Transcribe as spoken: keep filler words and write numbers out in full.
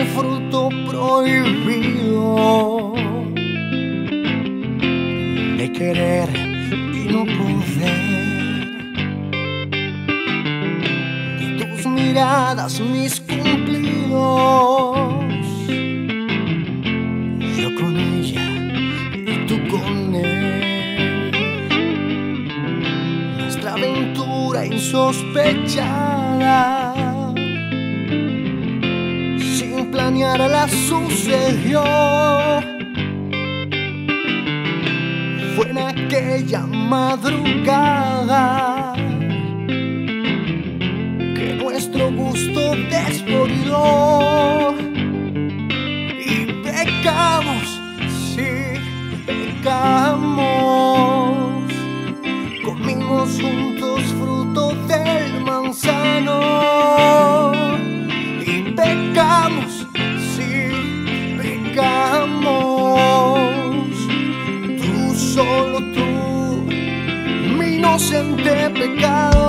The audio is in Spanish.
este fruto prohibido de querer y no poder, de tus miradas mis cumplidos, yo con ella y tú con él, nuestra aventura insospechada. La sucedió, fue en aquella madrugada que nuestro gusto desbordó y pecamos, sí, pecamos, comimos juntos fruto del manzano y pecamos. Tú, solo tú, mi inocente pecado.